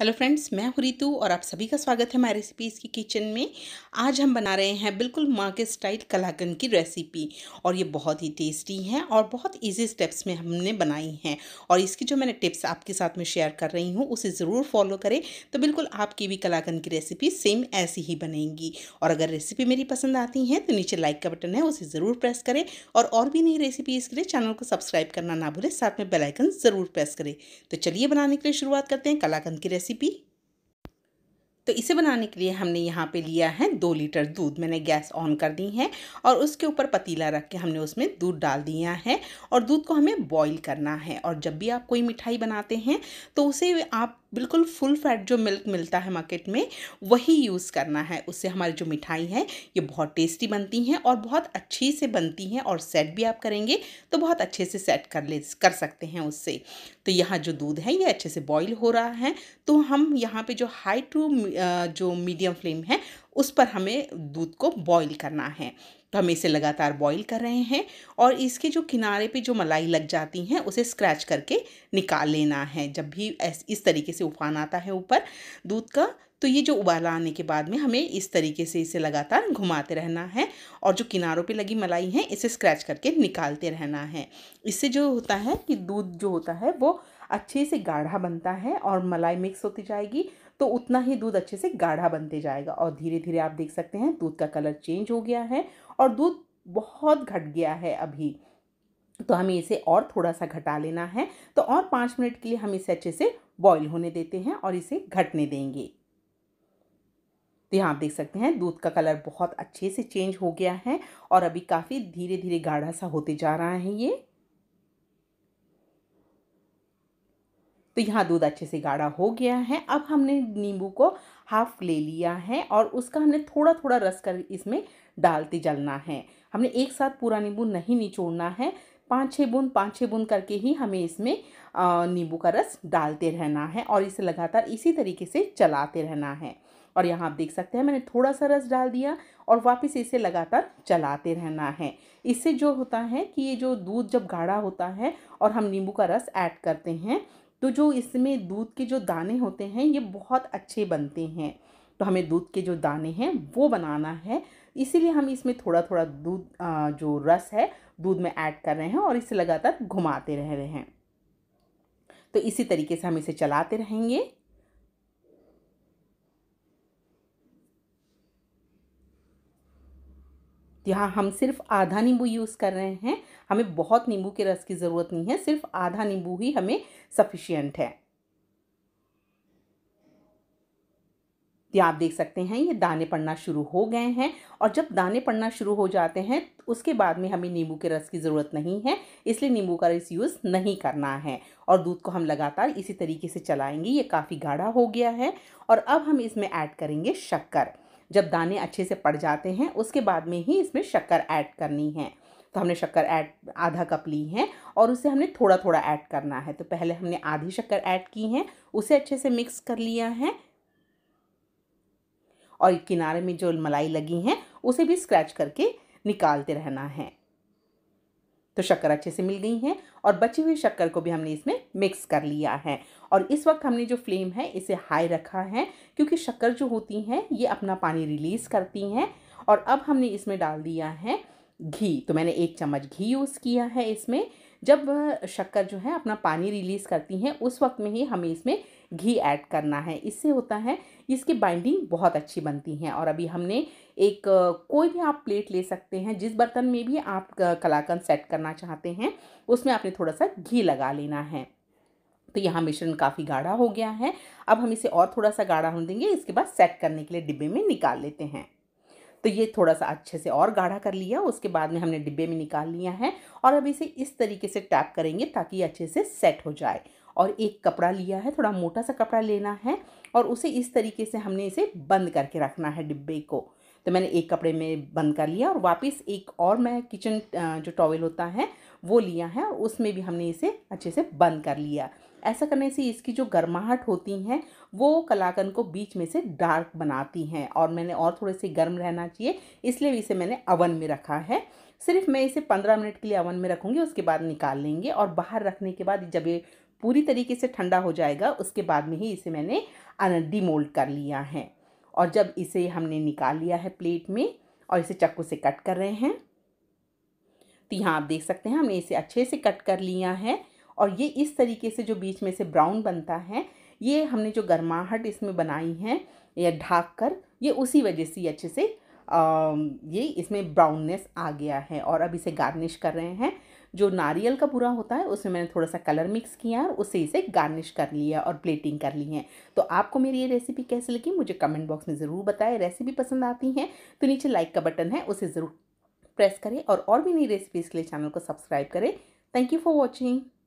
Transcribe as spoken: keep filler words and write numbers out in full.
Hello friends, मैं हूँ रितु और आप सभी का स्वागत है माय रेसिपीज़ की किचन में। आज हम बना रहे हैं बिल्कुल मार्केट स्टाइल कलाकंद की रेसिपी और ये बहुत ही टेस्टी है और बहुत इजी स्टेप्स में हमने बनाई हैं और इसकी जो मैंने टिप्स आपके साथ में शेयर कर रही हूँ उसे ज़रूर फॉलो करें तो बिल्कुल आपकी भी कलाकंद की रेसिपी सेम ऐसी ही बनेगी। और अगर रेसिपी मेरी पसंद आती है तो नीचे लाइक का बटन है उसे ज़रूर प्रेस करें और, और भी नई रेसिपीज़ के लिए चैनल को सब्सक्राइब करना ना भूलें, साथ में बेल आइकन ज़रूर प्रेस करें। तो चलिए बनाने के लिए शुरुआत करते हैं कलाकंद की रेसिपी। तो इसे बनाने के लिए हमने यहाँ पे लिया है दो लीटर दूध। मैंने गैस ऑन कर दी है और उसके ऊपर पतीला रख के हमने उसमें दूध डाल दिया है और दूध को हमें बॉईल करना है। और जब भी आप कोई मिठाई बनाते हैं तो उसे आप बिल्कुल फुल फैट जो मिल्क मिलता है मार्केट में वही यूज़ करना है। उससे हमारी जो मिठाई है ये बहुत टेस्टी बनती हैं और बहुत अच्छी से बनती हैं और सेट भी आप करेंगे तो बहुत अच्छे से सेट कर ले कर सकते हैं उससे। तो यहाँ जो दूध है ये अच्छे से बॉईल हो रहा है तो हम यहाँ पे जो हाई टू जो मीडियम फ्लेम है उस पर हमें दूध को बॉईल करना है। तो हम इसे लगातार बॉईल कर रहे हैं और इसके जो किनारे पे जो मलाई लग जाती हैं उसे स्क्रैच करके निकाल लेना है। जब भी इस तरीके से उफान आता है ऊपर दूध का तो ये जो उबाल आने के बाद में हमें इस तरीके से इसे लगातार घुमाते रहना है और जो किनारों पे लगी मलाई है इसे स्क्रैच करके निकालते रहना है। इससे जो होता है कि दूध जो होता है वो अच्छे से गाढ़ा बनता है और मलाई मिक्स होती जाएगी तो उतना ही दूध अच्छे से गाढ़ा बनते जाएगा। और धीरे धीरे आप देख सकते हैं दूध का कलर चेंज हो गया है और दूध बहुत घट गया है अभी, तो हमें इसे और थोड़ा सा घटा लेना है। तो और पाँच मिनट के लिए हम इसे अच्छे से बॉईल होने देते हैं और इसे घटने देंगे। तो यहाँ आप देख सकते हैं दूध का कलर बहुत अच्छे से चेंज हो गया है और अभी काफ़ी धीरे धीरे गाढ़ा सा होते जा रहा है ये। तो यहाँ दूध अच्छे से गाढ़ा हो गया है। अब हमने नींबू को हाफ ले लिया है और उसका हमने थोड़ा थोड़ा रस कर इसमें डालते चलना है। हमने एक साथ पूरा नींबू नहीं निचोड़ना है, पाँच छः बूंद पाँच छः बूंद करके ही हमें इसमें नींबू का रस डालते रहना है और इसे लगातार इसी तरीके से चलाते रहना है। और यहाँ आप देख सकते हैं मैंने थोड़ा सा रस डाल दिया और वापस इसे लगातार चलाते रहना है। इससे जो होता है कि ये जो दूध जब गाढ़ा होता है और हम नींबू का रस ऐड करते हैं तो जो इसमें दूध के जो दाने होते हैं ये बहुत अच्छे बनते हैं। तो हमें दूध के जो दाने हैं वो बनाना है, इसीलिए हम इसमें थोड़ा थोड़ा दूध जो रस है दूध में ऐड कर रहे हैं और इसे लगातार घुमाते रह रहे हैं। तो इसी तरीके से हम इसे चलाते रहेंगे। यहाँ हम सिर्फ आधा नींबू यूज़ कर रहे हैं, हमें बहुत नींबू के रस की ज़रूरत नहीं है, सिर्फ आधा नींबू ही हमें सफिशिएंट है। तो आप देख सकते हैं ये दाने पड़ना शुरू हो गए हैं और जब दाने पड़ना शुरू हो जाते हैं उसके बाद में हमें नींबू के रस की ज़रूरत नहीं है, इसलिए नींबू का रस यूज़ नहीं करना है। और दूध को हम लगातार इसी तरीके से चलाएंगे। ये काफ़ी गाढ़ा हो गया है और अब हम इसमें ऐड करेंगे शक्कर। जब दाने अच्छे से पड़ जाते हैं उसके बाद में ही इसमें शक्कर ऐड करनी है। तो हमने शक्कर ऐड आधा कप ली है और उसे हमने थोड़ा थोड़ा ऐड करना है। तो पहले हमने आधी शक्कर ऐड की है, उसे अच्छे से मिक्स कर लिया है और किनारे में जो मलाई लगी है उसे भी स्क्रैच करके निकालते रहना है। तो शक्कर अच्छे से मिल गई है और बची हुई शक्कर को भी हमने इसमें मिक्स कर लिया है। और इस वक्त हमने जो फ्लेम है इसे हाई रखा है क्योंकि शक्कर जो होती है ये अपना पानी रिलीज़ करती है। और अब हमने इसमें डाल दिया है घी। तो मैंने एक चम्मच घी यूज़ किया है इसमें। जब शक्कर जो है अपना पानी रिलीज़ करती है उस वक्त में ही हमें इसमें घी ऐड करना है। इससे होता है इसकी बाइंडिंग बहुत अच्छी बनती है। और अभी हमने एक कोई भी आप प्लेट ले सकते हैं, जिस बर्तन में भी आप कलाकंद सेट करना चाहते हैं उसमें आपने थोड़ा सा घी लगा लेना है। तो यहाँ मिश्रण काफ़ी गाढ़ा हो गया है, अब हम इसे और थोड़ा सा गाढ़ा होने देंगे। इसके बाद सेट करने के लिए डिब्बे में निकाल लेते हैं। तो ये थोड़ा सा अच्छे से और गाढ़ा कर लिया, उसके बाद में हमने डिब्बे में निकाल लिया है और अब इसे इस तरीके से टैप करेंगे ताकि ये अच्छे से सेट हो जाए। और एक कपड़ा लिया है, थोड़ा मोटा सा कपड़ा लेना है और उसे इस तरीके से हमने इसे बंद करके रखना है डिब्बे को। तो मैंने एक कपड़े में बंद कर लिया और वापस एक और मैं किचन जो टॉवेल होता है वो लिया है और उसमें भी हमने इसे अच्छे से बंद कर लिया। ऐसा करने से इसकी जो गर्माहट होती है वो कलाकंद को बीच में से डार्क बनाती हैं और मैंने और थोड़े से गर्म रहना चाहिए इसलिए इसे मैंने अवन में रखा है। सिर्फ मैं इसे पंद्रह मिनट के लिए अवन में रखूँगी, उसके बाद निकाल लेंगे। और बाहर रखने के बाद जब ये पूरी तरीके से ठंडा हो जाएगा, उसके बाद में ही इसे मैंने डीमोल्ड कर लिया है। और जब इसे हमने निकाल लिया है प्लेट में और इसे चाकू से कट कर रहे हैं, तो यहाँ आप देख सकते हैं हमने इसे अच्छे से कट कर लिया है। और ये इस तरीके से जो बीच में से ब्राउन बनता है, ये हमने जो गर्माहट इसमें बनाई है या ढाक कर, ये उसी वजह से अच्छे से आ, ये इसमें ब्राउननेस आ गया है। और अब इसे गार्निश कर रहे हैं। जो नारियल का पूरा होता है उसमें मैंने थोड़ा सा कलर मिक्स किया और उससे इसे गार्निश कर लिया और प्लेटिंग कर ली है। तो आपको मेरी ये रेसिपी कैसी लगी मुझे कमेंट बॉक्स में ज़रूर बताएं। रेसिपी पसंद आती हैं तो नीचे लाइक का बटन है उसे ज़रूर प्रेस करें और, और भी नई रेसिपीज़ के लिए चैनल को सब्सक्राइब करें। Thank you for watching.